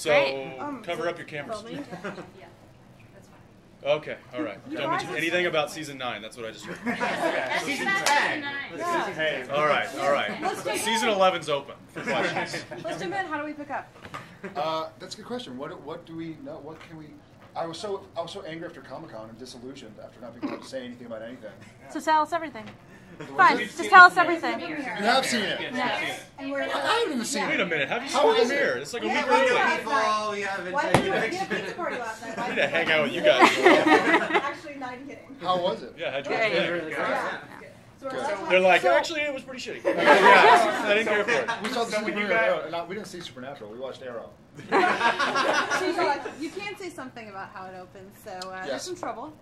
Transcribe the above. So cover up your cameras. Yeah, that's fine. Okay, all right. Don't mention anything about season 9. That's what I just read. Season 10. Yeah. All right, all right. Season 11's open for questions. Let's jump in. How do we pick up? That's a good question. What do we know? What can we? I was so angry after Comic-Con and disillusioned after not being able to say anything about anything. So tell us everything. Fine, just tell us everything. You have seen it. Yes. I haven't even seen it. Wait a minute, have you seen Premiere? It's like a week early. I need to hang out with you guys. Actually, not even kidding. How was it? Yeah, how'd you They're like, actually, it was pretty shitty. I didn't care for it. We saw the Premiere. We didn't see Supernatural. We watched Arrow. You can't say something about how it opens, so there's some trouble.